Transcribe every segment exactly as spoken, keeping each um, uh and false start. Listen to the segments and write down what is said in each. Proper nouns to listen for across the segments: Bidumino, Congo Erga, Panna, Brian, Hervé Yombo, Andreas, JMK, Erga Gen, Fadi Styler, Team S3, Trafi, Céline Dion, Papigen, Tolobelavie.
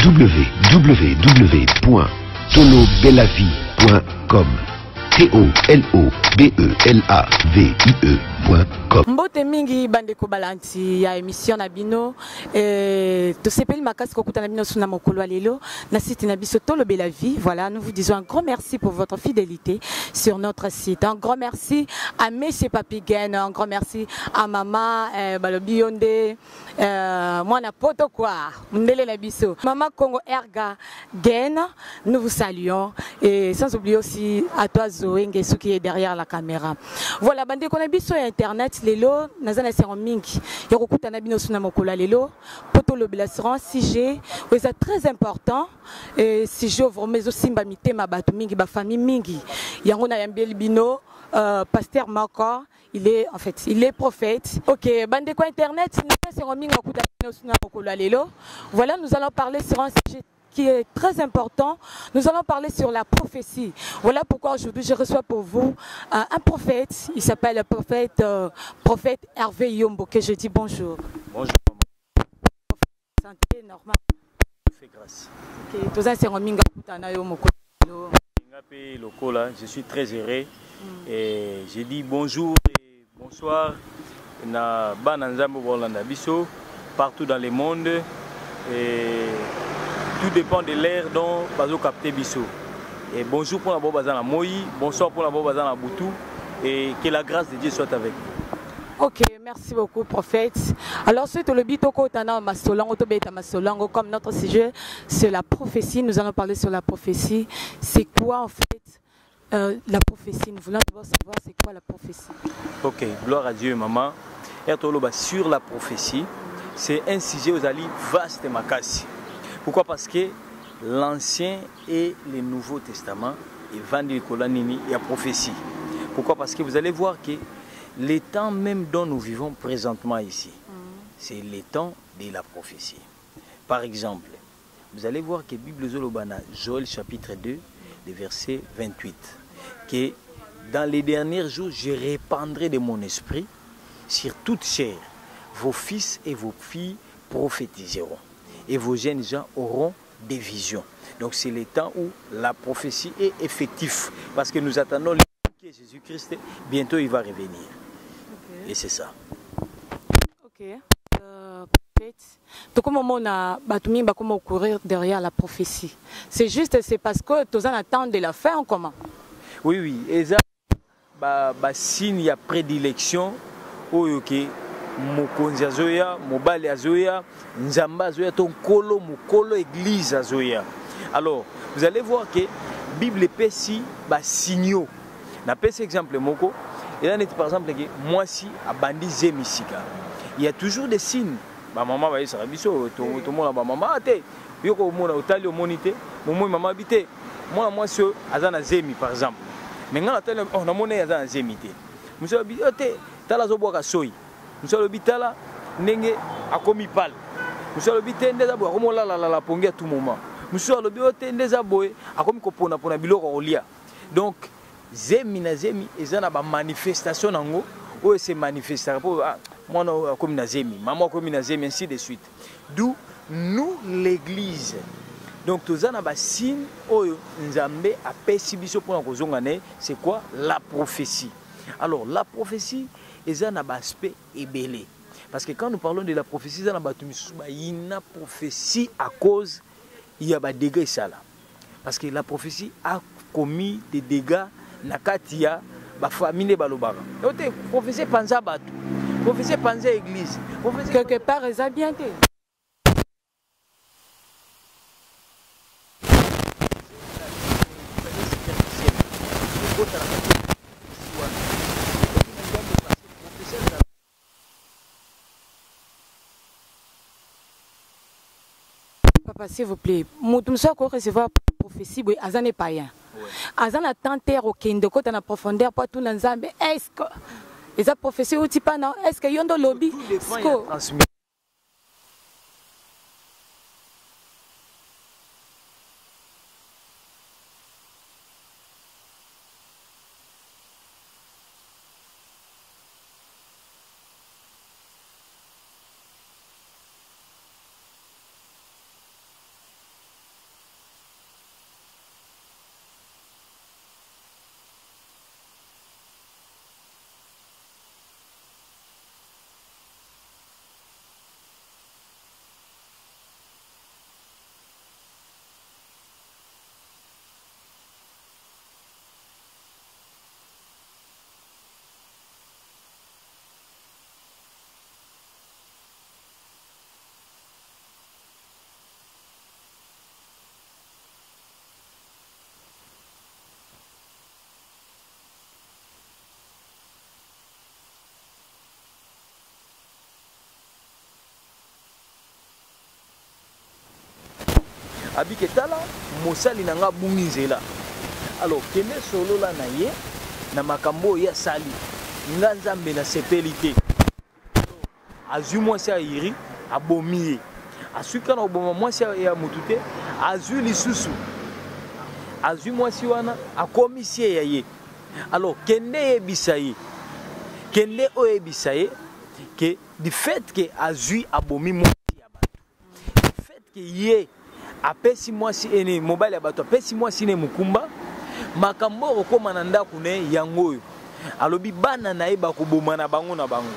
w w w point tolobelavie point com. T O L O B E L A V I E point com. Mbote mingi bande kobalanti ya emission na bino euh to sepeli makasi ko kutana bino suna mokolo alelo na site na biso Tolobelavie. Voilà, nous vous disons un grand merci pour votre fidélité sur notre site. Un grand merci à monsieur Papigen, un grand merci à maman euh, Balobionde euh mwana poto kwa ndele na biso. Maman Congo Erga Gen, nous vous saluons et sans oublier aussi à toi Zoenge ce qui est derrière la caméra. Voilà, bande ko na biso internet lelo nazana sero mingi ya kokutana bino suna mokola lelo poto lobela sera sujet c'est très important et si je vraiment aussi mba mitema bato mingi ba famille mingi yango na yambeli bino pasteur Maka, il est en fait il est prophète. OK, bande ko internet nazana sero mingi kokutana bino suna mokola lelo. Voilà, nous allons parler sur un sujet qui est très important. Nous allons parler sur la prophétie. Voilà pourquoi aujourd'hui je reçois pour vous euh, un prophète. Il s'appelle le prophète, euh, prophète Hervé Yombo, que je dis bonjour. Bonjour. Santé normale. Fais grâce. Je suis très heureux. Et je dis bonjour et bonsoir. Na bananzambo bolanda biso partout dans le monde. Et tout dépend de l'air dont Bazo capté Bissot. Et bonjour pour la Bobazana Moï, bonsoir pour la Bobazana Boutou et que la grâce de Dieu soit avec vous. Ok, merci beaucoup prophète. Alors suite au Bitoko Tana Mastolango, Tobeta Mastolango, comme notre sujet, c'est la prophétie. Nous allons parler sur la prophétie. C'est quoi en fait euh, la prophétie? Nous voulons d'abord savoir c'est quoi la prophétie. Ok, gloire à Dieu maman. Ertoloba sur la prophétie, c'est un sujet aux alliés vaste et macassi. Pourquoi? Parce que l'Ancien et le Nouveau Testament, Evangile Kolanini, il y a prophétie. Pourquoi? Parce que vous allez voir que les temps même dont nous vivons présentement ici, mmh. c'est les temps de la prophétie. Par exemple, vous allez voir que Bible Zolobana, Joël chapitre deux, le verset vingt-huit, que dans les derniers jours, je répandrai de mon esprit sur toute chair, vos fils et vos filles prophétiseront. Et vos jeunes gens auront des visions. Donc c'est le temps où la prophétie est effective. Parce que nous attendons que Jésus-Christ, bientôt il va revenir. Okay. Et c'est ça. Ok. Euh, Donc comment on a battu, comment courir derrière la prophétie? C'est juste, c'est parce que tous en attendent de la fin, comment? Oui, oui. Et ça, bah, bah, signe, il y a prédilection. Oh, ok. Mokonzi azoya, mobali azoya, nzamba azoya, ton kolo, mokolo, église azoya. Alors, vous allez voir que Bible pesi ba signaux. Na pesi exemple moko, il y en a par exemple que moi si abandi zemisika. Il y a toujours des signes. Ba maman ba yesa biso, to to mona ba maman ate, yoko mona otali omonite, momo maman bité. Moi moi so azana zemi par exemple. Mais nga atali on na mona azana zemite. Muso bi ate, tala zo boka soyi. Nous allons habiter là, n'engue à commis pal. Nous allons habiter des abois, comme on l'a la la la pongue à tout moment. Nous allons habiter des abois, à comme qu'on a pour un bilor olia. Donc, zemi na zemi, ils ont la manifestation en haut, où c'est manifesté. Moi non comme na zemi, maman comme na zemi ainsi de suite. D'où nous l'Église. Donc tous en bas signe, oh nous amène à percevoir pour la raison année, c'est quoi la prophétie. Alors la prophétie. Et ça n'a pas aspect ébélé. Parce que quand nous parlons de la prophétie, ça n'a pas une prophétie à cause, il y a des dégâts. Parce que la prophétie a commis des dégâts dans la famille. Donc, la prophétie pense à la prophétie pense à l'église. Quelque part, ils ont bien été. S'il vous plaît, nous sommes recevoir la prophétie, mais nous sommes païens. Nous sommes en terre, nous sommes en profondeur, pour tout le monde. Est-ce que les prophéties ne sont pas là? Est-ce qu'il y a un lobby? abiketala mosali nanga bungizela alors kene solo la na ye na makambo ya sali nga nzambe na sepelite azu mwasi ya iri abomiye asuka na oboma mwasi ya mutute azu lisusu azu mwasi wana akomisie ya ye alors kende yebisa ye kende oyebisa ye que du fait que azu abomi mwasi ya bato du fait que ye apesi mwasi ene mobile ya bato apesi mwasi ne mukumba makambo okoma na ndako ne yangoyo alobi bana na ye bakoboma na bango na bango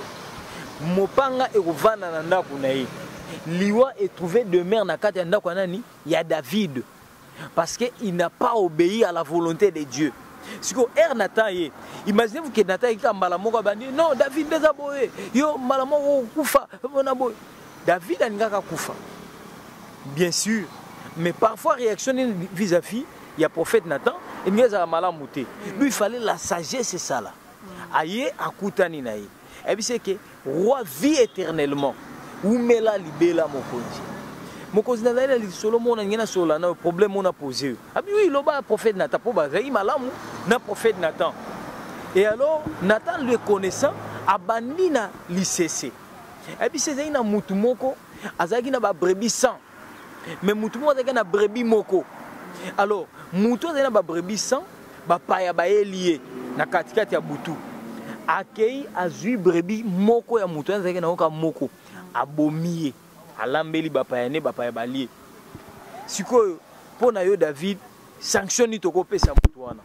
mopanga ekovanda na ndako na ye liwa est trouvé de mer na kati ya ndako nani ya David parce que il n'a pas obéi à la volonté de Dieu. Siko er Nathan ye imaginez-vous que Nathan est mbala moko bandi non David déjà boye yo mbala moko kufa bona boye David aningaka kufa bien sûr mais parfois réactionner vis-à-vis il y a prophète Nathan et nous a malamouté lui il fallait la sagesse c'est ça là aye akutani na ye et puis c'est que roi vit éternellement ou mela libela mokonzi mokonzi na la solo mona ngena solo na problème on a posé abi oui le ba prophète Nathan pour ba zayi malamu na prophète Nathan et alors Nathan le connaissant abandi na lisese et puis c'est zayi na mutu moko azaki na ba brebis cent mais mutu moko azaki na brebis moko alors mutu azaki na ba brebis cent ba paya ba elié na katikati ya butu akei azui brebis moko ya mutu azaki na oka moko abomié alambeli bapayane bapayabali sikoyo pona yo David sanctionne toko pesa mutu wana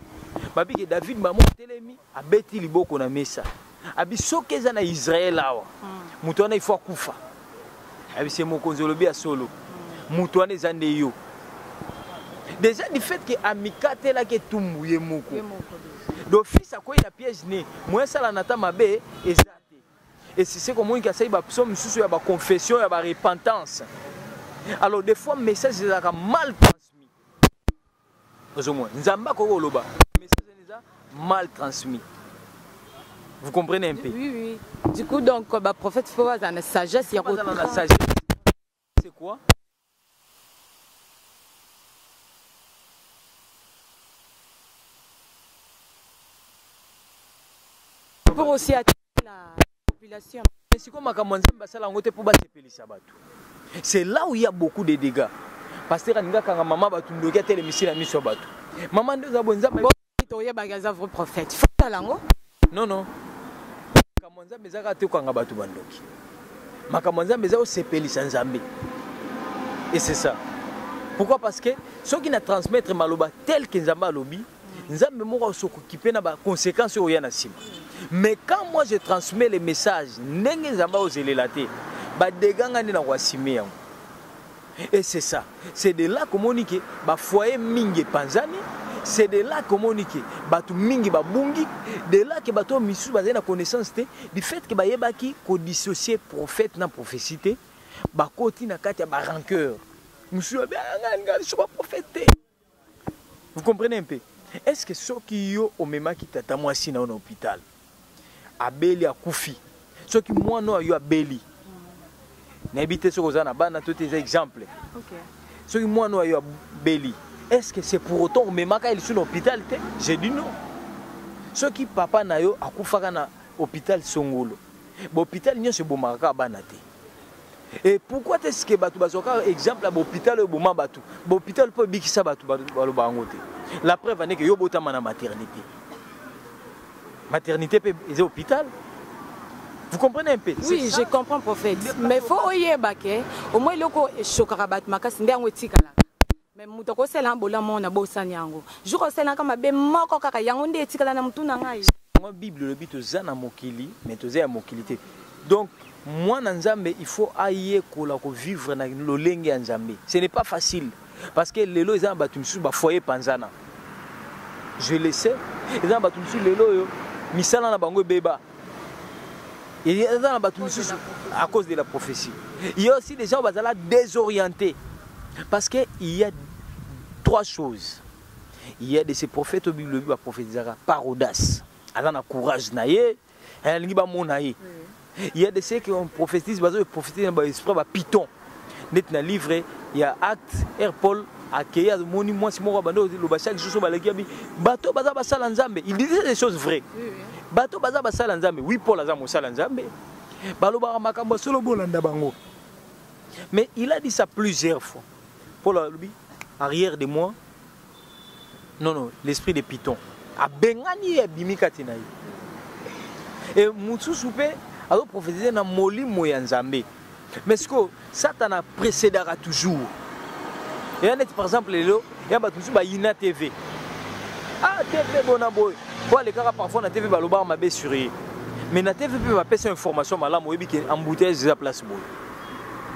babike David mamo telemi abeti liboko na mesa abisokeza na Israel awa mutu wana ifo kufa abise mokonzi lobi ya solo mutu wana zande yo déjà du fait que amikate la ke tumbuye moko d'office akoya na piège ne moya sala nata mabe eza. Et c'est ce que moi qui essaye de la confession et de la repentance. Alors des fois, le message est mal transmis. Nous avons le message est mal transmis. Vous comprenez un peu? Oui, oui. Du coup, donc, le prophète faut avoir la sagesse. Il faut avoir la sagesse. C'est quoi? Pour aussi attirer la. C'est là où il y a beaucoup de dégâts. Parce que maman a été le missile à Misobat. Maman nous a dit que tu as un prophète. Non, non. Et c'est ça. Pourquoi? Parce que ceux qui nous transmettent maloba tel que nous avons lobby, nous avons s'occuper des conséquences sur Yanassim. Mais quand moi je transmets les messages, et c'est ça, c'est de là communiquer, bah foyer mingi panzani, c'est de là communiquer, bah tout mingi bah bungi, de là que bah toi misu basé na connaissance té, du fait que bah yebaki qu'on dissocie prophète na prophétie, bah côté na katia bah rancœur, monsieur bah nganga je suis pas prophète. Vous comprenez un peu? Est-ce que ceux qui yo au même qui t'attendent ici dans un hôpital? Abeli a Koufi. Ceux qui moi non yo abeli. N'habitez sur Ozana ban à tous tes exemples. Ceux qui moi non yo abeli. Est-ce que c'est pour autant au même cas ils sont l'hôpital? J'ai dit non. Ceux qui papa na yo a Koufaka na hôpital Songolo. L'hôpital n'y a pas Bomaka banaté. Et pourquoi est-ce que batu bazoka exemple à l'hôpital Boma batu? L'hôpital peut bikisa batu balo bangote. La preuve est que yo botama na maternité. Maternité et hôpital. Vous comprenez un peu? Oui, je comprends, prophète. Mais il faut oyer baké. Au moins, il y a des choses qui sont très mais mutoko sela mbola mona bosani yango. Jour sela kama be moko kaka yango nde tikala na mutuna ngai. Moi Bible le bito zana mokili, mais tozé ya mokilité. Donc moi na Nzambe il faut ayer kola ko vivre na lolenge ya Nzambe. Ce n'est pas facile parce que lelo ezan batumsu ba foyer panzana. Je le sais. Ezan batumsu lelo yo misala na bango beba. Il y a à cause de la prophétie. Il y a aussi des gens qui sont désorientés. Parce qu'il y a trois choses. Il y a de ces prophètes qui ont prophétisé par audace. Ils ont courage. Ils ont courage. Il y a de ceux qui ont prophétisé par esprit, par python. Dans le livre, il y a Actes, Paul, accueillir moni moi si moi bando le basal juso balaki abi bato baza basala nzambe. Il disait des choses vraies. Bato baza basala nzambe, oui Paul aza mosala nzambe. Baloba makambo solo bolanda bango. Mais il a dit ça plusieurs fois. Paul a dit arrière de moi. Non non, l'esprit de Python. A bengani e bimikati na ye. Et mutsu soupe alors prophétiser na molimo ya nzambe. Mais ce que Satan a précédera toujours. Il y a par exemple les lots, il y a toujours une T V. Ah T V bon aboy. Pour les gars parfois na T V baloba ma bé sur ye. Mais na T V peut passer information mala moyebi qui embouteillage la place boy.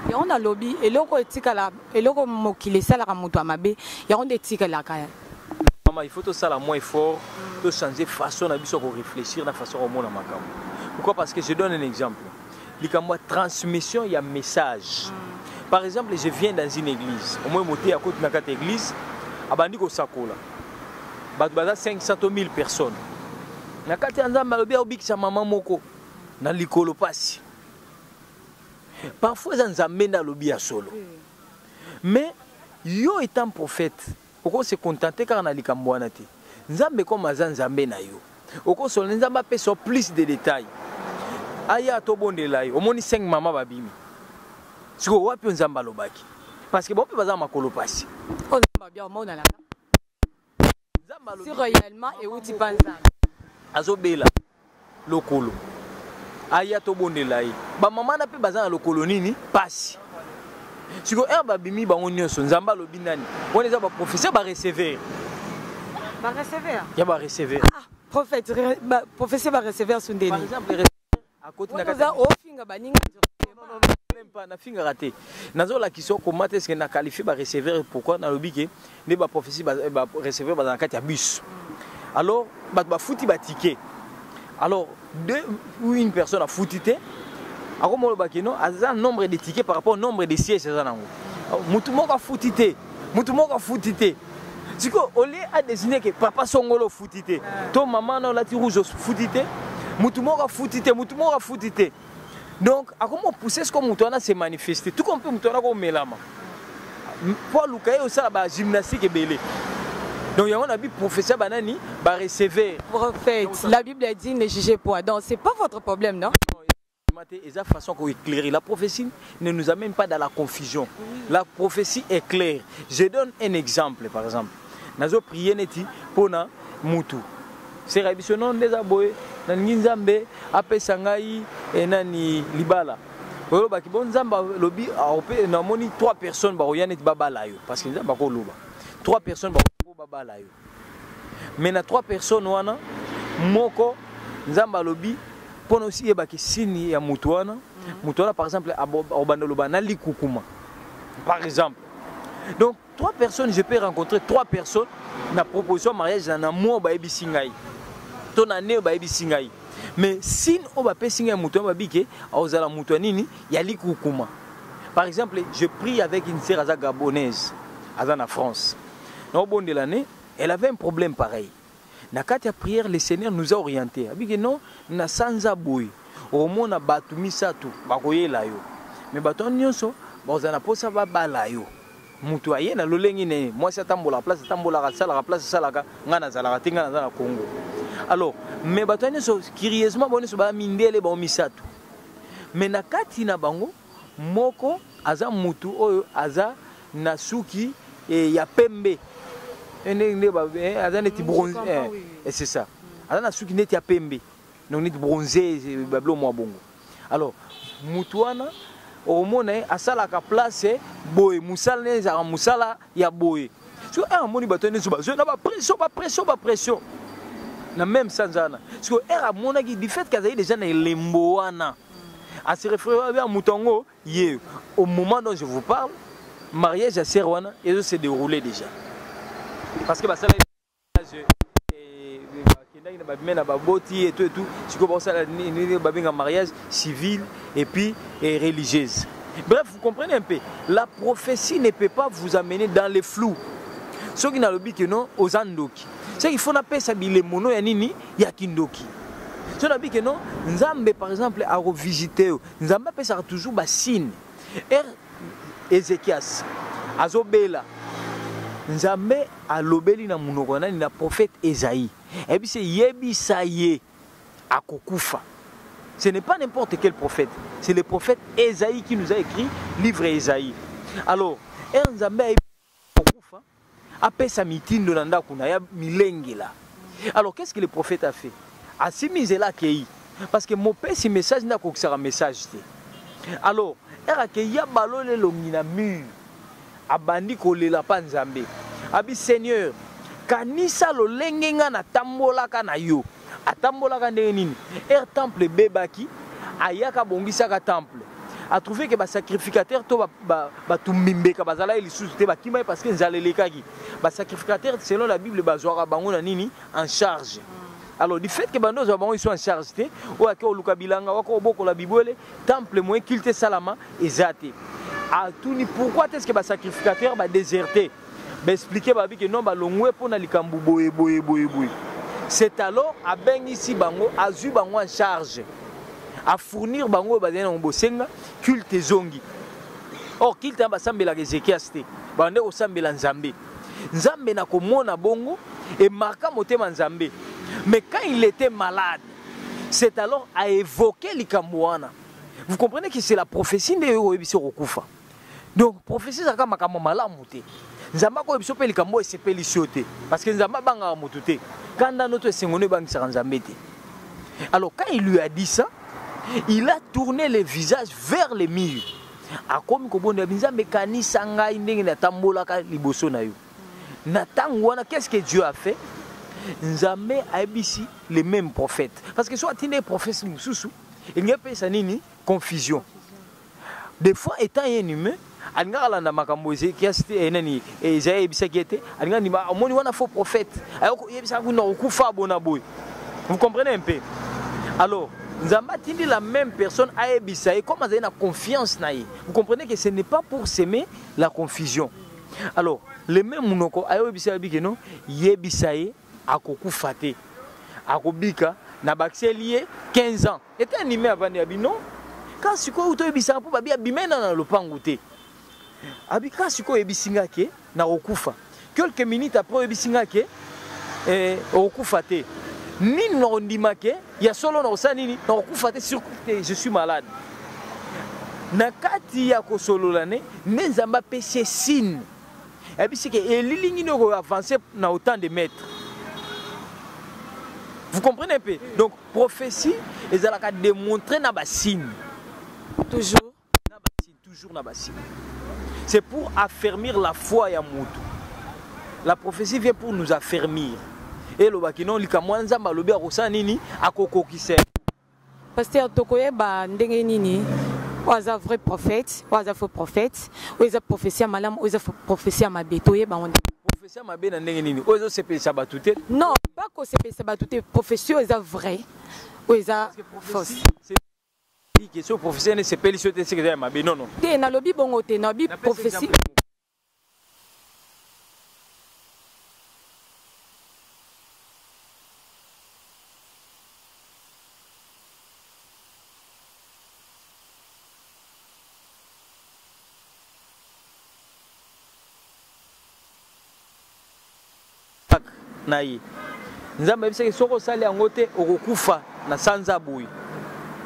Il y a un lobby et loko etika la et loko mokile sala ka muto ma bé. Il y a un etika la kaya. Maman il faut tout ça la moins fort, tout changer façon na biso ko réfléchir na façon au monde makam. Pourquoi? Parce que je donne un exemple. Il y a une transmission, il y a un message. Par exemple, je viens dans une église. Au moins, je suis à côté de cette église. Je suis à côté de la cinq cent mille personnes. Je suis à côté de la maman. Je suis à côté de la maman. Parfois, je suis à côté de la maman. Mais, yo étant prophète, on se contente car on a dit que nous sommes comme Nzambe na yo. On se contente plus de détails. Aya to bonde lai omoni cinq mama babimi siko wapi nzamba lobaki parce que bon pe bazama kolopasi o nzamba bia omona la nzamba lobaki si réellement et outi panza azobela lokolo aya to bonde lai ba mama na pe bazana lokolo nini pasi siko er babimi bango nyonso nzamba lobi nani wone za ba professeur ba recevoir ba recevoir ya ba recevoir ah prophète professeur ba recevoir sundeni par exemple à côté de la carte. Nazo la question comment est-ce qu'on a qualifié par receveur pourquoi dans le biquet les bas prophéties bas receveur bas dans la carte bus. Alors bas bas fouti bas ticket. Alors deux ou une personne a foutité. Alors moi le biquet non a un nombre de tickets par rapport au nombre de sièges c'est ça non. Mutumo a foutité. Mutumo a foutité. C'est quoi au lieu à désigner que papa songolo foutité. Ton maman non la tire rouge foutité. Moutoumora foutité, moutoumora foutité. Donc, à comment pousser ce que Moutouna s'est manifesté? Tout comme Moutouna comme Melama. Pour Lukaï, on a la gymnastique et belé. Donc, il y a un professeur Banani, va recevoir. Prophète, la Bible dit ne jugez point. Donc, ce n'est pas votre problème, non? Et la façon qu'on éclaire, la prophétie ne nous amène pas dans la confusion. La prophétie est claire. Je donne un exemple, par exemple. Nous avons prié pour Moutou. C'est la Bible, non, des aboyés. Nangi nzambe apesangai enani libala oyo baki bon nzamba lobi aope na moni trois personnes ba oyanet babala yo parce que nzamba ko loba trois personnes ba ko babala yo mais na trois personnes wana moko nzamba lobi pona aussi ebaki sini ya mutu wana mutu wana par exemple abobanda loba na likukuma par exemple donc trois personnes je peux rencontrer trois personnes na proposition mariage na mo ba ebisingai ton année ba ebisingai mais si on va pesinga muto ba bike auzala muto nini ya likukuma par exemple je prie avec une sœur aza gabonaise aza na France au bon de l'année elle avait un problème pareil na kati ya prière le Seigneur nous a orienté abike non na sanza boy au moins na batu misatu bakoyela yo mais bato nyonso bauzana posa ba bala yo muto aye na lolengi ne moi ça tambola place tambola ka sala ka place sala ka ngana sala ka tinga na Congo. Alors, mais batoine so curieusement bon so ba mindele ba misato. Mais na kati na bango moko aza mutu oyo aza na suki e ya pembe. Ene ne ba aza neti bronze et c'est ça. Aza na suki neti ya pembe. Non neti bronzé ba blo mo bongo. Alors, mutuana o mona asala ka place boy musala ne za musala ya boy. So un moni batoine so ba je na ba pression ba pression ba pression. Na même sanzana parce que era monaki du fait qu'azaï déjà na lemboana à se référer à Mutongo hier au moment dont je vous parle mariage à Serwana et ça s'est déroulé déjà parce que bah ça et Kenda na babimena baboti et tout et tout c'est comme ça la babinga mariage civil et puis et religieuse bref vous comprenez un peu la prophétie ne peut pas vous amener dans les flous ceux qui n'ont le but que non aux andoki. C'est qu'il faut appeler ça les mono et nini yakindoki. Si on a dit que non, Nzambe par exemple à revisiter, Nzambe appelle ça toujours bassine. Er Ezekias, Azobela, nzambe alobeli na munoko nani na prophète Esaïe. Et puis c'est Yebisaye à Kokufa. Ce n'est pas n'importe quel prophète. C'est le prophète Esaïe qui nous a écrit livre Esaïe. Alors, nzambe Kokufa appelle sa mitine de nanda kunaya milengela. Alors qu'est-ce que le prophète a fait? Asimisela kei. Parce que mon père si message n'a qu'un message. Alors, il y a balolé longina mur. Abandi kolela pa nzambe. Abi Seigneur, kanisa lo lengenga na tambola kana yo. Atambola kana nini? Er temple bebaki, ayaka bongisa ka temple. A trouvé que ba sacrificateur to ba ba, ba tumbimbe ka bazala elisu te ba kimai parce que nzaleleka ki. Ba sacrificateur selon la Bible bazwara bango na nini en charge. Alors du fait que bando ils sont en charge ou à Lukabilanga ou à Boko la Bibole, temple moins culte Salama et Zate. À tout pourquoi est-ce que les sacrificateurs va déserter? Expliquer que non, bah l'ongwe pour na likambu boye boye boye boye. C'est alors à ben ici bango, à zu bango en charge, à fournir bango baden en bosenga culte zongi. Or culte en basambe la gezekiaste, bande au sambe la nzambe. Nzambe na komona bongo et marka motema nzambe. Mais quand il était malade, c'est alors à évoquer l'ikamouana. Vous comprenez que c'est la prophétie de Yoébissé Rokufa. Donc, prophétie, c'est quand Makamo Malamoute. Nzamba Koébissé Pelikamo et c'est Pelissioté. Parce que Nzamba Bangaramouté. Quand notre Sengone Bang Saranzambete. Alors, quand il lui a dit ça, il a tourné le visage vers les murs. A comme Kobonde Nzambe Kani Sanga Indeng Natambola Liboso Nayo. Natangwana, qu'est-ce que Dieu a fait? Nzambe Abisi, les mêmes prophètes. Parce que soit il est prophète Moussou, il n'y a pas de confusion. Des fois, étant un humain, il y a des qui a faux prophète. Vous comprenez un peu? Alors, Nzambe Tindi, la même personne, Abisa, et comme elle a la confiance, vous comprenez que ce n'est pas pour s'aimer la confusion. Alors, les mêmes monoko, Abisa, non, Yebisaye. Akoku Faté, Akobika, Nabaxé lié, quinze ans. Et t'es animé avant de dire non? Quand tu as dit que tu as dit que tu as dit que tu as dit que quelques minutes après, tu as dit que Oku Faté. Ni non dimake, il y a solo non sanini, Oku Faté surtout je suis malade. Nakati yako solo l'année, Nenzamba pêché signe. Et puis c'est que l'île n'a pas avancé dans autant de mètres. Vous comprenez un peu? Donc, prophétie, ils ont démontré la bassine. Toujours la bassine, toujours la bassine. C'est pour affermir la foi et la prophétie vient pour nous affermir. Et le bakinon, le kamwanza, le béarossan, nini, à koko qui sert. Pasteur Tokoye, ba ndenge nini, oza vrai prophète, oza faux prophète, oza prophétie à malam, oza prophétie à mabétoye, ba on dit. Prophétie à mabé ndenge nini, oza se paye sabatouté? Non. Pas que c'est des professions vraies ou fausses. C'est une question professionnelle, c'est pas l'issue de ce que j'ai dit. Non, non. Tu es dans le bibongo, tu es dans le prophétie. Naïe. Nous avons dit que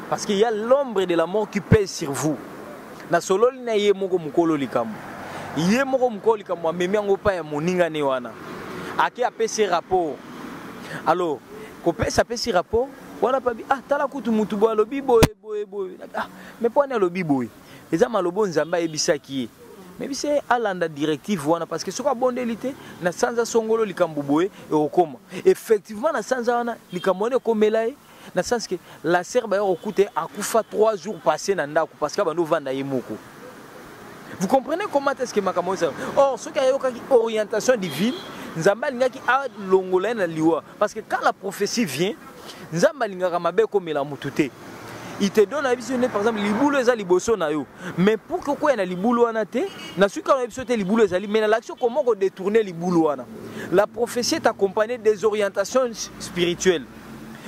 parce qu'il y a l'ombre de la mort qui pèse sur vous. Alors, quand ça pèse sur rapport, on a pas dit ah, t'as la coupe de moutou boy, lobby boy, boy, boy. Mais pas un lobby boy. Les amis, le bon zamba et bisaki. Mais c'est à la directive parce que ce qu'on a bon délité, na sanza songolo likambouboe et au coma. Effectivement, na sanza ana likamone komelae, na sens que la serbe a coûté à Koufa trois jours passés nanda parce que bando vanda yemoko. Vous comprenez comment est-ce que makamone ça? Or, ce qui a une orientation divine, nzamba linga ki a longolena liwa parce que quand la prophétie vient, nzamba linga ramabe komela mutute. Il te donne la vision, par exemple, les boules à l'iboso na yo. Mais pour que quoi, il y a les boules à naté, n'a su qu'on a sauté les boules à l'île, mais l'action, comment on détourner les boules à la prophétie est accompagnée des orientations spirituelles.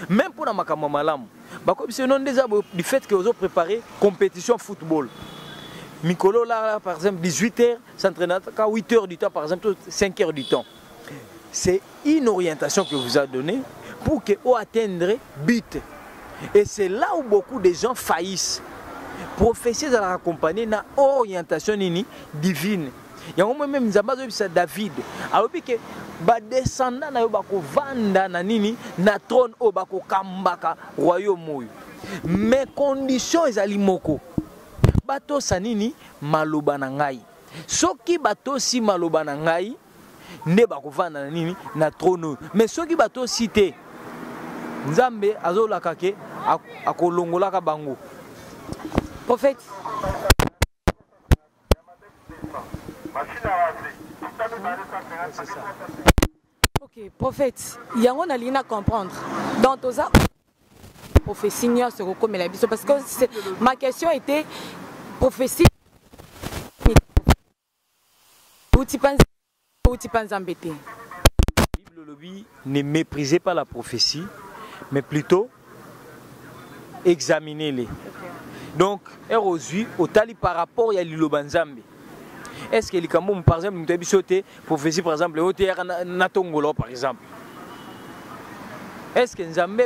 Même pour la Makamamalam, parce que c'est non déjà du fait qu'ils ont préparé compétition football. Mikolo, là, là, par exemple, dix-huit heures, s'entraîne à huit heures du temps, par exemple, cinq heures du temps. C'est une orientation que vous a donnée pour que vous atteindrez but. Et c'est là où beaucoup de gens faillissent. Prophéties à la accompagner dans l'orientation divine. Il y a même David. Alors que les descendants na trône au bako kambaka royaume. Mais condition est alimoko. Bato sanini maloba na ngai. Soki bato si maloba na ngai ne bako vanda nini na trône. Mais soki bato cité Nzambe azola kake akolongola ka bango. Prophète. Ok, prophète, il y a un à comprendre. Dans tous ça, prophétie n'y a ce qu'on met la Bible parce que ma question était prophétie. Où tu penses, où tu penses embêter? Bible lobby ne méprisez pas la prophétie, mais plutôt examinez-les. Donc, R O S U, au tali par rapport à l'Ilobanzambe. Est-ce que les Camerounais, par exemple, nous avons sauté prophétie, par exemple, O T R Natongolo, par exemple. Est-ce que nous avons dit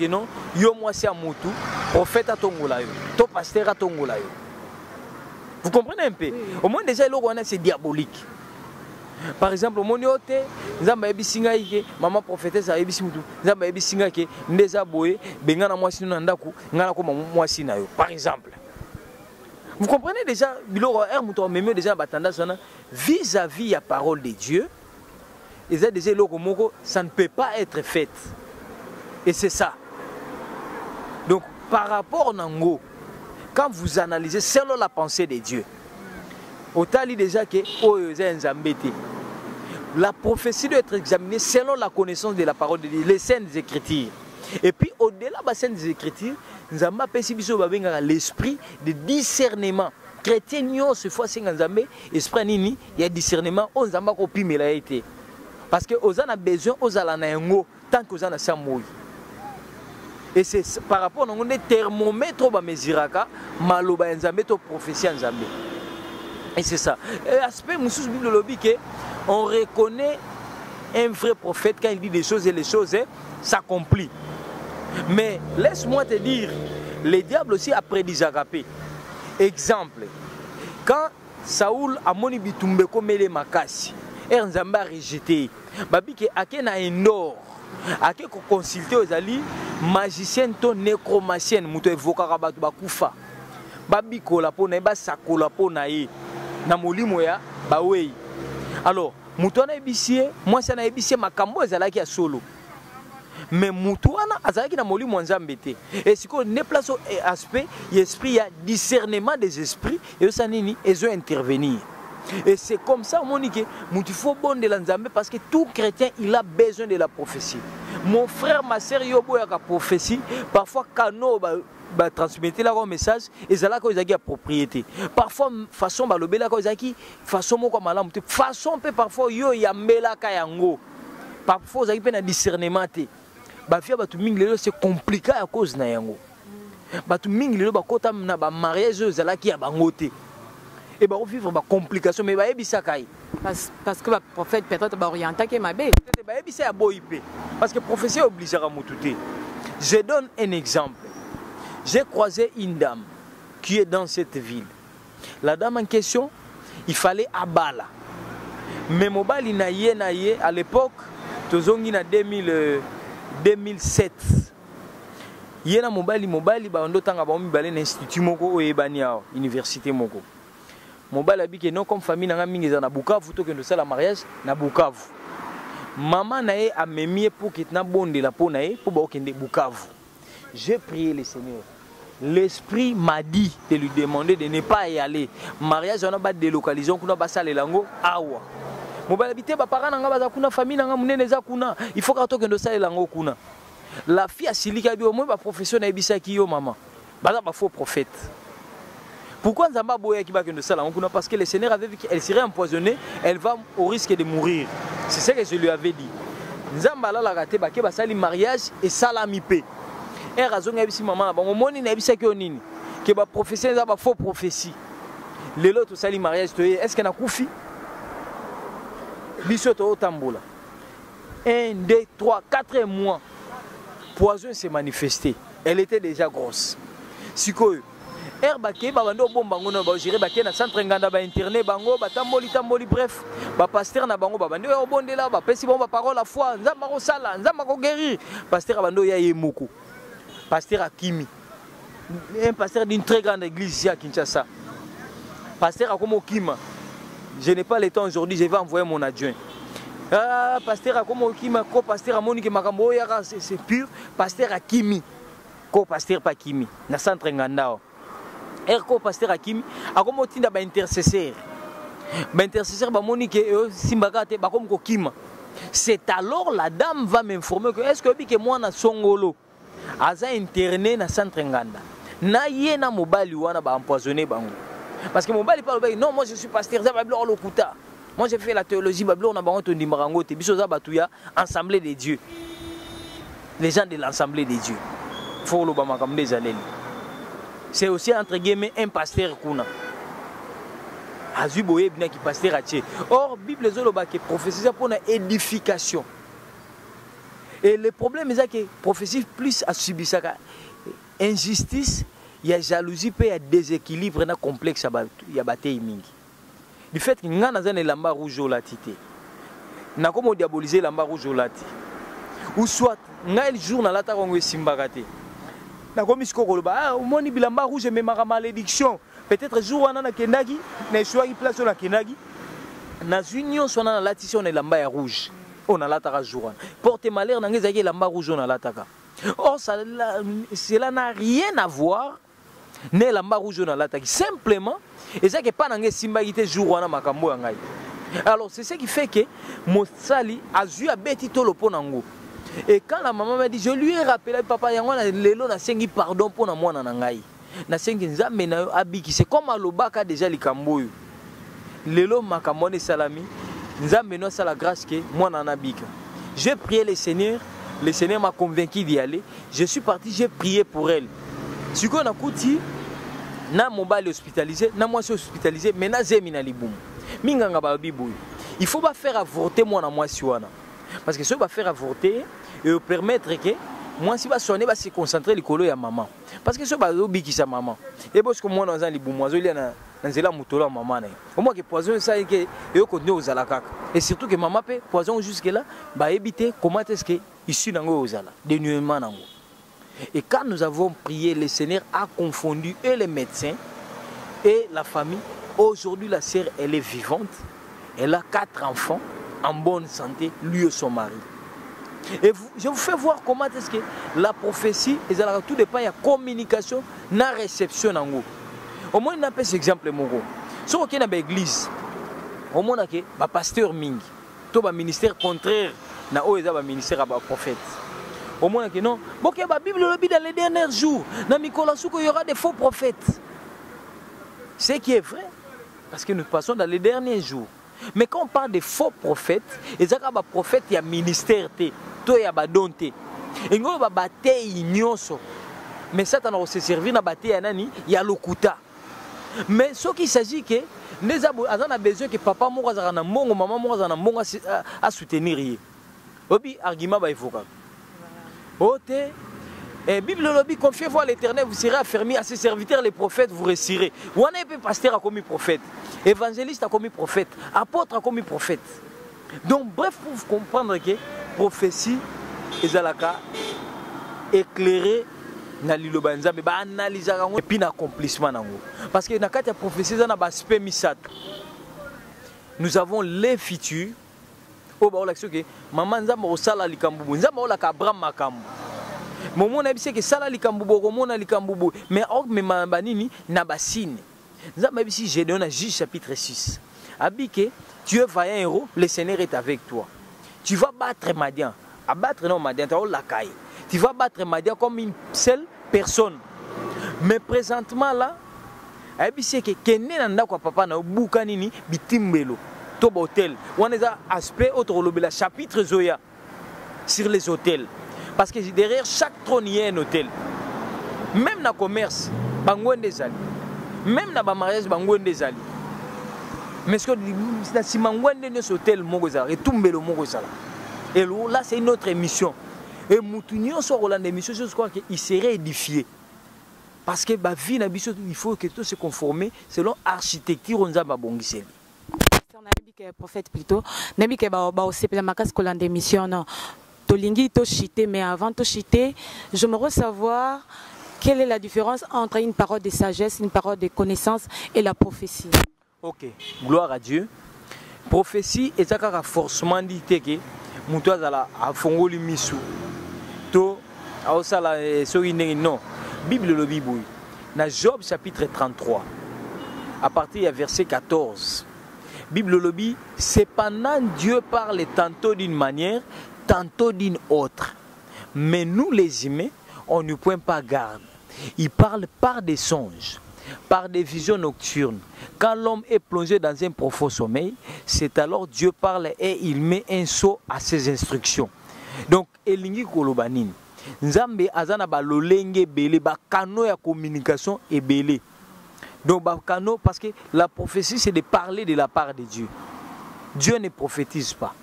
que non, yo moi c'est Amoutou, prophète à Tongolaïo, ton pasteur à Tongolaïo. Vous comprenez un peu? Au moins, déjà, c'est diabolique. Par exemple, au monde, nous avons dit que maman prophétesse a été Moutou, nous avons dit que nous avons dit que nous avons dit que nous avons dit que nous avons par exemple. Vous comprenez déjà, vis-à-vis la parole de Dieu, ça ne peut pas être fait. Et c'est ça. Donc, par rapport à Nango, quand vous analysez selon la pensée de Dieu, on t'a dit déjà que la prophétie doit être examinée selon la connaissance de la parole de Dieu, les saintes écritures. Et puis, au-delà de la scène des Écritures, nous avons l'esprit de discernement. Chrétien, nous avons l'esprit de discernement. Nous avons l'esprit de parce que nous avons besoin de tant que nous avons. Et c'est par rapport à un thermomètre qui mesure la prophétie. Et c'est ça. L'aspect que on reconnaît un vrai prophète quand il dit des choses et les choses s'accomplissent. Mais laisse-moi te dire, le diable aussi a prédit Agapé. Exemple, quand Saoul a moni bitumbe comme les makasi, Ernzamba a rejeté. Babi que akena endor, ake ko consulter aux ali magicien ton nécromancienne, muto evoka rabatu bakufa. Babi ko la pona ba sakola pona e na molimo ya bawei. Alors, muto na ebisié, moi ça na ebisié makambo ezala ki a solo. Mais Moutouana, Azaki n'a moli moins embêté. Et si on déplace l'aspect, l'esprit, il y a discernement des esprits, et ça n'est ni, ils ont intervenir. Et c'est comme ça, Monique, il faut bon de l'Anzambé parce que tout chrétien, il a besoin de la prophétie. Mon frère, ma sœur, il y a la prophétie. Parfois, quand on transmettait leur message, ils ont la propriété. Parfois, façon, ils ont la façon, façon, parfois, ils ont la mélakayango. Parfois, ils ont un discernement. C'est compliqué à cause de ça. Et bah, on vit des complications, mais parce que le prophète peut-être orienté que ma belle. Parce que le prophétie est obligé à me touter. Je donne un exemple. J'ai croisé une dame qui est dans cette ville. La dame en question, il fallait à Bala. Mais mon bal, à l'époque, en deux mille sept, il y a un mobile, mobile, institut moko ebania université moko. Mobile habite non comme famille na mingi za na Bukavu to kendo sala mariage na Bukavu. Maman nae a memie pour que na bonde la po nae pour ba okende Bukavu. J'ai prié le Seigneur. L'esprit m'a dit de lui demander de ne pas y aller. Mariage on a pas délocaliser on ba sala lango awa. Il faut que tu aies la langue. La fille a silica au moins professionnel qui maman. Faux prophète. Pourquoi Nzamba Boya qui va que ça la langue? Parce que le Seigneur avait vu qu'elle serait empoisonnée, elle va au risque de mourir. C'est ce que je lui avais dit. Nzamba la raté baké basali mariage et salamipé. Et raison que maman, au moins il n'a pas que on que ba prophétie, faux prophétie. les autres salis mariage est-ce qu'on a confié bisoto au tambola un, deux, trois, quatre mois poison s'est manifesté, elle était déjà grosse si que herbe qui babando bombango na bajiré baké na centre nganda ba internet bango batamboli tamboli bref ba pasteur na bango babando ya bondela ba pesi bon ba parole la foi nzamba ko sala nzamba ko guérir pasteur abando ya yemoko pasteur akimi un pasteur d'une très grande église ici à Kinshasa pasteur akomo kima je n'ai pas le temps aujourd'hui, je vais envoyer mon adjoint. Ah, pasteur Akomo Kimi, co-pasteur Amonique Makambo, c'est pur. Pasteur Akimi, co-pasteur Pakimi, dans le centre Ngandao. Et co-pasteur Akimi, Akomo Tinda ba intercesseur. Ba intercesseur Amonique, Simbagate, Bakomko Kima. C'est alors la dame va m'informer que est-ce que moi, na Songolo, Aza interné dans le centre Nganda. Na yena mobali wana ba empoisonné bango. Parce que mon bal n'est pas le non, moi je suis pasteur, moi j'ai fait la théologie, on a baron Tondi Marango, Bisoza Batouya, Assemblée des dieux. Les gens de l'Assemblée des dieux. Faut des années. C'est aussi entre guillemets un pasteur qu'on a. Azuboye bien qui pasteur à Tché. Or, Bible Zoloba qui est prophétisée pour une édification. Et le problème c'est que prophétie plus à subir ça. Injustice. Il y a jalousie, il y a déséquilibre, il y a complexe, il y a bataille mingi. Du fait que nous avons des lambas rouges au latité, nous avons diabolisé les lambas rouges au latité. Ou soit, nous avons le jour dans la terre où nous avons des lambas rouges, mais nous avons une malédiction. Peut-être le jour où nous avons des lambas rouges, nous avons une place où nous avons des lambas rouges. Nous avons des lambas rouges. Portez malheur, nous avons des lambas rouges dans la terre. Or, cela n'a rien à voir. Ne lamba rouge na l'attaque simplement et ça que pas nangé simbagité jour wana makambo ngai. Alors c'est ce qui fait que Mosali a eu à beti tolo ponango. Et quand la maman m'a dit je lui ai rappelé papa yango na lelo na sengi pardon pona mwana na ngai. Na sengi nzambe na yo abiki c'est comme alobaka déjà likamboyo. Lelo makamone salami nzambe no sala grâce que mwana na bika. J'ai prié le Seigneur, le Seigneur m'a convaincu d'y aller. Je suis parti, j'ai prié pour elle. Si on a coupé, na mobile hospitalisé, na moitié hospitalisé, mais na zemina liboum. Minganga babiboui. Il faut pas faire avorter moi na moitié wana. Parce que ce va faire avorter et permettre que moi si va sonner va se concentrer le colo ya maman. Parce que ce va obi qui sa maman. Et parce que moi dans un liboum, moi je l'ai na nzela mutola maman na. Au moins que poison ça et que et continuer aux alakak. Et surtout que maman pe poison jusque là, va éviter comment est-ce que issu nango aux ala, dénuement nango. Et quand nous avons prié, le Seigneur a confondu et les médecins et la famille. Aujourd'hui, la sœur, elle est vivante. Elle a quatre enfants en bonne santé, lui et son mari. Et vous, je vous fais voir comment est-ce que la prophétie, tout dépend de la communication, de la réception. Au moins, on appelle cet exemple. Si on est dans l'église, au moins, il y a pasteur Ming. Tout le ministère contraire, il y a un ministère à la prophète. Au moins que non. Bon, la Bible le dit dans les derniers jours. Dans Nicolas Souko, il y aura des faux prophètes. Ce qui est vrai, parce que nous passons dans les derniers jours. Mais quand on parle des faux prophètes, il y a des prophètes, il y a un ministère, il y a un don. Il y a un bataille, mais ça, on s'est servi dans la bataille, il y a l'okuta. Mais ce qu'il s'agit, c'est qu'on a besoin que papa m'a dit, maman m'a dit, à soutenir. Obi argument va évoquer. Et Bible lobby confiez voir l'Éternel, vous serez affermis à ses serviteurs, les prophètes, vous réussirez. Ou on est pasteur a commis prophète, évangéliste a commis prophète, apôtre a commis prophète. Donc bref, pour comprendre que prophétie ezalaka éclairée na liloba nzambe ba analyser et puis l'accomplissement nango. Parce que na kati ya prophétie za na aspect misato. Nous avons les futurs. Oh bah on l'action que maman nzambe osala likambubu nzambe olaka Abraham makambu momo na bise que sala likambubu komona likambubu mais or mais mabanini na basine nzambe bise Gédéon à Juge chapitre six abike tu es vaillant héros le Seigneur est avec toi tu vas battre Madian à battre non Madian ta olakai tu vas battre Madian comme une seule personne mais présentement là abise que kenena ndako papa na buka nini bitimbelo Tob hôtel. On a aspect autre le chapitre Zoya sur les hôtels. Parce que derrière chaque trône il y a un hôtel. Même dans le commerce, il y a des Même dans le mariage, il y a des mais si et là, c'est une autre émission. Et Moutounion sur Roland, l'émission, je crois qu'il serait édifié. Parce que la vie, il faut que tout se conforme selon l'architecture. On a dit que le prophète, plutôt, on a dit que le prophète, Tolingi to chité, mais avant to chité, je me veux savoir quelle est la différence entre une parole de sagesse, une parole de connaissance et la prophétie. Ok, gloire à Dieu. Prophétie est un forcement dit que muto azala afongoli misu to ausala soine non. Bible le Bible. Na Job chapitre trente-trois à partir du verset quatorze. Bible le Bible, cependant Dieu parle tantôt d'une manière tantôt d'une autre. Mais nous les humains, on ne prend pas garde. Il parle par des songes, par des visions nocturnes. Quand l'homme est plongé dans un profond sommeil, c'est alors Dieu parle et il met un sceau à ses instructions. Donc, Elingi Kolobanine, Nzambe azana ba lolenge belé, ba canaux ya communication et belé. Donc, ba canaux parce que la prophétie, c'est de parler de la part de Dieu. Dieu ne prophétise pas.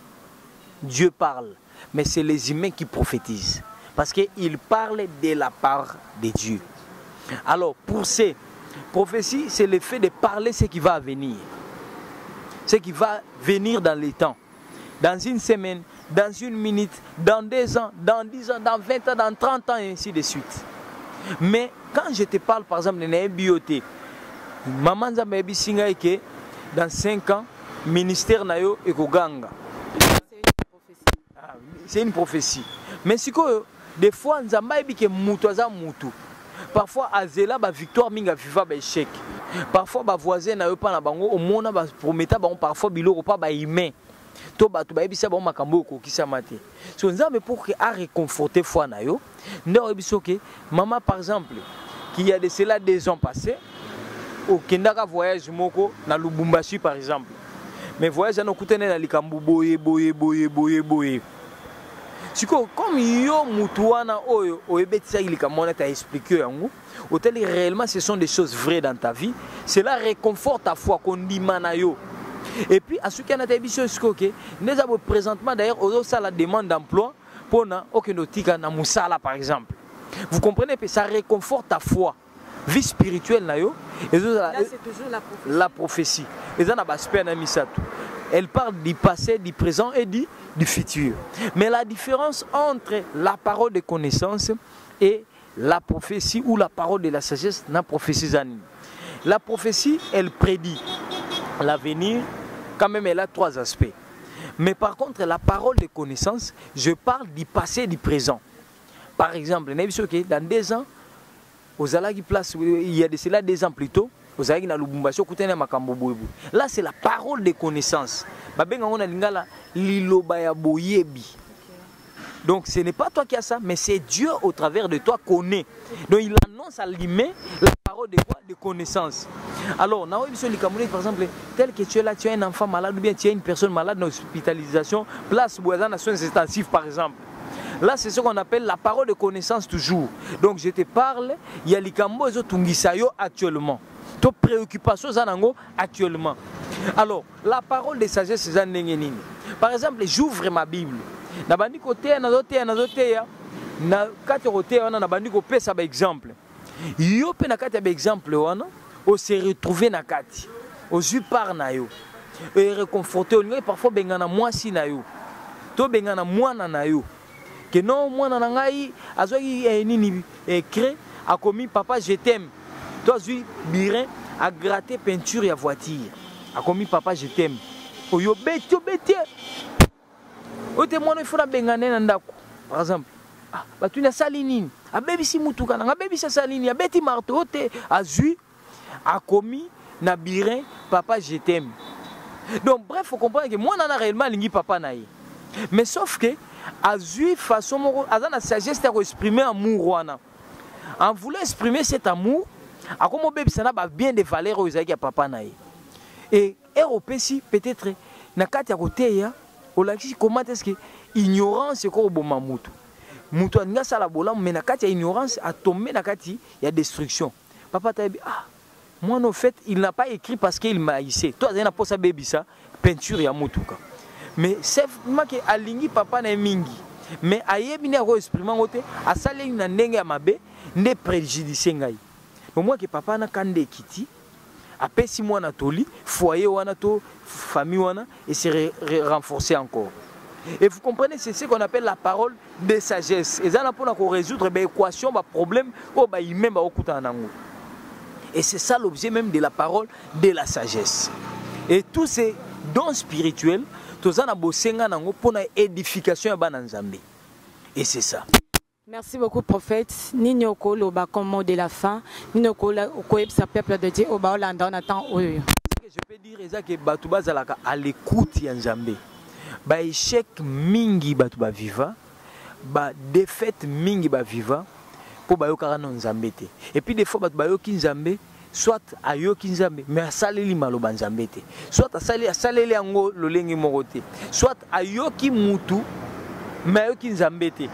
Dieu parle. Mais c'est les humains qui prophétisent. Parce qu'ils parlent de la part de Dieu. Alors, pour ces prophéties, c'est le fait de parler ce qui va venir. Ce qui va venir dans les temps. Dans une semaine, dans une minute, dans deux ans, dans dix ans, dans vingt ans, dans trente ans, et ainsi de suite. Mais quand je te parle, par exemple, d'une bioté, Maman Zamebi Singa Eke, dans cinq ans, ministère Nayo Ekoganga. C'est une prophétie. Mais si que des fois, nous avons dit que mutoza mutu. Parfois, azela ba victoire minga viva ba échec. Parfois, ba voisin na yopa na bango au monde ba prometa bango parfois biloko pa ba imen. To ba to ba ebisa ba makambo ko kisa mate. So nous avons pour que à réconforter foi na yo. Nous ebiso que maman par exemple qu'il y a de cela deux ans passés au Kendaka voyage moko na Lubumbashi par exemple. Mais voyage na kutene na likambu boye boye boye boye boye. Comme yo mutuana oyo oebetisa ilikamona t'a expliqué yango, autel réellement ce sont des choses vraies dans ta vie, cela réconforte ta foi qu'on dit manayo. Et puis à ce qu'il y a des biso skoké, nous avons présentement d'ailleurs aux ça la demande d'emploi pour na okenotika na musala par exemple. Vous comprenez que ça réconforte ta foi, vie spirituelle na yo. Et là c'est toujours la prophétie. La prophétie. Et ça na basper na misato. Elle parle du passé, du présent et du, du futur. Mais la différence entre la parole de connaissance et la prophétie ou la parole de la sagesse, la prophétie zanine. La prophétie, elle prédit l'avenir, quand même elle a trois aspects. Mais par contre, la parole de connaissance, je parle du passé et du présent. Par exemple, dans deux ans, aux Alagi place, il y a de cela deux ans plus tôt, là, c'est la parole de connaissance. Donc, ce n'est pas toi qui as ça, mais c'est Dieu au travers de toi connaît. Donc, il annonce à l'humain la parole de quoi? De connaissance. Alors, par exemple, tel que tu es là, tu as un enfant malade ou bien tu as une personne malade dans l'hospitalisation, place Boazan à soins intensifs, par exemple. Là, c'est ce qu'on appelle la parole de connaissance toujours. Donc, je te parle, il y a l'ikambo tungisayo actuellement. Tes préoccupations actuellement. Alors, la parole de sagesse, par exemple, j'ouvre ma Bible. Na bandi kote na zote na zote na kati rote wana na bandi ko pesa ba exemple. Yo pe na kati ba exemple wana o se retrouver na kati. O ju par na yo. E réconforter on parfois bengana mwasi na yo. To bengana mwana na yo. Que non mwana na ngai azoi nini écrit a commis papa je t'aime. Toi zui birin a gratter peinture ya voiture. A commis papa je t'aime. O yo beti beti. Au témoin, il faut la benganer en dako. Par exemple, ah, tu n'as salinine, a baby si moutoukan, a baby sa saline, a beti marteau, a zui, a commis, n'a birin, papa, je t'aime. Donc, bref, il faut comprendre que moi, on a réellement l'ingui papa naï. Mais sauf que, a zui, façon, a zan a sagesse à exprimer amour wana. On voulait exprimer cet amour, a comme baby sana ba bien des valeurs aux aïe à papa naï. Et, européen, si, peut-être, n'a qu'à côté, ya. Comment est-ce que l'ignorance est comme un mouton? Mouton a dit que l'ignorance a tombé dans la destruction. Papa a dit, ah, Moi, en fait, il n'a pas écrit parce qu'il m'a haïssé. Toi, tu n'as pas sa baby, ça, peinture et amoutuka. Mais c'est moi qui aligné papa na mingi. Mais aïe, bien exprimé, à ça, il n'a pas mabe, ne préjudicé ngai. Donc moi, que papa n'a qu'un des kiti, après six mois na toli, foyer ou na to, famille ou na, et c'est renforcé encore. Et vous comprenez, c'est ce qu'on appelle la parole de sagesse. Et ça, pour résoudre l'équation, le problème, et c'est ça l'objet même de la parole de la sagesse. Et tous ces dons spirituels, tout ça, pour l'édification de Zambie. Et c'est ça. Merci beaucoup, prophète. Nous sommes de la fin. Nous sommes le peuple de Dieu. Je peux dire que nous à l'écoute de Zambie. Ba échec mingi ba tuba viva, ba défaite mingi ba viva, pour ba yo karana nzambe te. Et puis des fois ba ba yo ki nzambe, soit a yo ki nzambe, mais a saleli maloba nzambe te. Soit a saleli a saleli yango lolenge moko te. Soit a yo ki mutu, mais a yo ki nzambe te.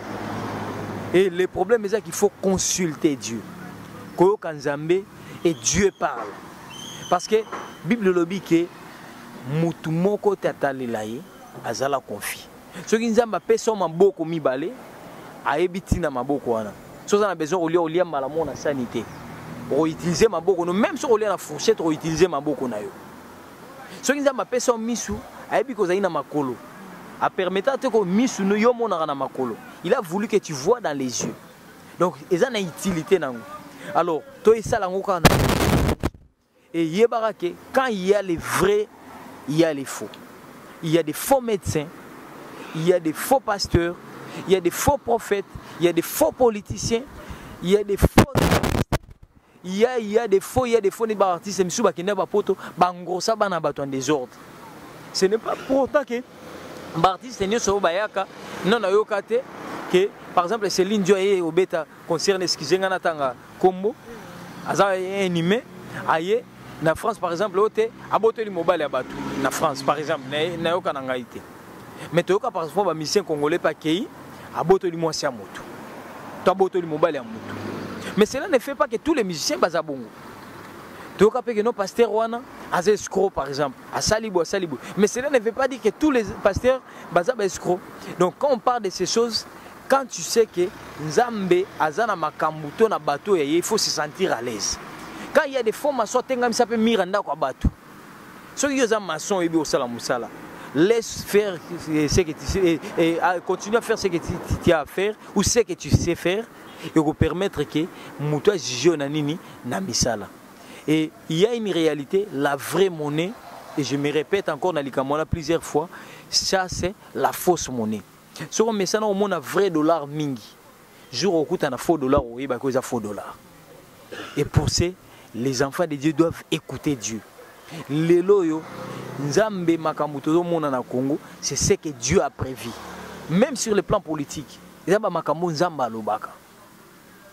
Et le problème c'est qu'il faut consulter Dieu. Ko yo ka nzambe et Dieu parle. Parce que Bible lobi ke mutu moko te atalela ye. Azala confi. Ce qui nous a fait, c'est beaucoup mi balé, a évité na maboko ana. Ce qu'on a besoin, on lia on lia malamon na sanité. On utilise maboko. Même si on lia la fourchette, on utilise maboko na yo. Ce qui nous a fait, c'est misu a évité qu'on aille na makolo. A permettant que misu no yomo na na makolo. Il a voulu que tu vois dans les yeux. Donc, ils ont une utilité na nous. Alors, toi et ça la ngoka na. Et yebarake, quand il y a les vrais, il y a les faux. Il y a des faux médecins, il y a des faux pasteurs, il y a des faux prophètes, il y a des faux politiciens, il y a des faux il y a il y a des faux il y a des faux artistes et monsieur bakina bapoto bangosa bana bato en désordre. Ce n'est pas pour autant que artistes ne sont bayaka non na yokate que par exemple Céline Dion et Obeta concerne ce qui zenga na tanga combo aza animé aye na France par exemple ote aboteli mobile abato na France par exemple na yoka na ngaité mais to yoka parfois ba mission congolais pa kei abotoli mwasi ya moto to abotoli mobali ya moto mais cela ne fait pas que tous les musiciens bazabongo to yoka pe que nos pasteurs wana azescro par exemple à salibo à salibo mais cela ne veut pas dire que tous les pasteurs bazaba escro. Donc quand on parle de ces choses, quand tu sais que Nzambe azana makambuto na bato ya il faut se sentir à l'aise. Quand il y a des formes à sortir comme ça peut miranda kwa bato. Ceux qui sont maçons, laisse faire ce que tu sais, et continue à faire ce que tu as à faire ou ce que tu sais faire et vous permettre que Mouta Jonanini na misala. Et il y a une réalité, la vraie monnaie, et je me répète encore dans l'ikamona plusieurs fois, ça c'est la fausse monnaie. Ce qu'on met ça au monde, un vrai dollar mingi. Jour au coup, tu as un faux dollar ou un faux dollar. Et pour ça, les enfants de Dieu doivent écouter Dieu. L'éloyo, Nzambe Makamuto mona na Congo, c'est ce que Dieu a prévu. Même sur le plan politique, Nzamba Makambo Nzamba Lobaka.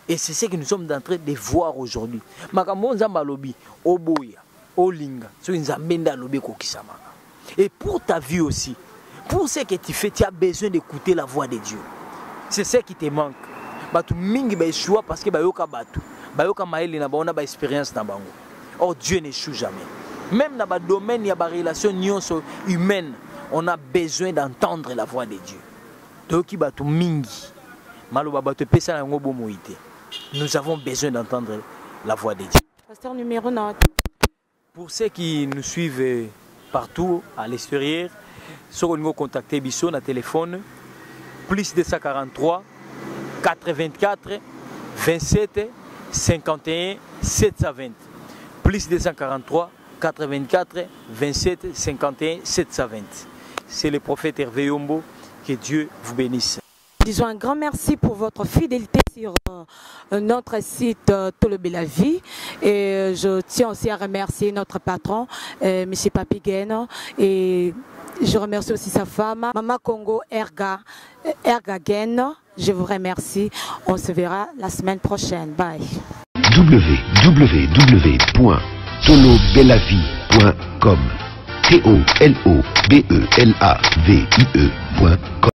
Et c'est ce que nous sommes en train de voir aujourd'hui. Makambo Nzamba Lobi, Oboya, Olinga, ce Nzambe Ndalobi Kokisama. Et pour ta vie aussi, pour ce que tu fais, tu as besoin d'écouter la voix de Dieu. C'est ce qui te manque. Batu mingi ba échoua parce que ba yoka batu, ba yoka maeli na ba ona ba expérience na bango. Or Dieu n'échoue jamais. Même dans le domaine de la relation humaine, on a besoin d'entendre la voix de Dieu. Nous avons besoin d'entendre la voix de Dieu. Pour ceux qui nous suivent partout, à l'extérieur, si vous nous contactez sur le téléphone, plus deux cent quarante-trois, quatre-vingt-quatre, vingt-sept, cinquante et un, sept cent vingt. Plus deux cent quarante-trois, quatre-vingt-quatre, vingt-sept, cinquante et un, sept cent vingt. C'est le prophète Hervé Yombo. Que Dieu vous bénisse. Disons un grand merci pour votre fidélité sur euh, notre site euh, Tolobelavie. Et je tiens aussi à remercier notre patron, euh, M. Papigen. Et je remercie aussi sa femme, Maman Congo Erga, Erga Gen. Je vous remercie. On se verra la semaine prochaine. Bye. w w w point tolobelavie point com T O L O B E L A V I E point com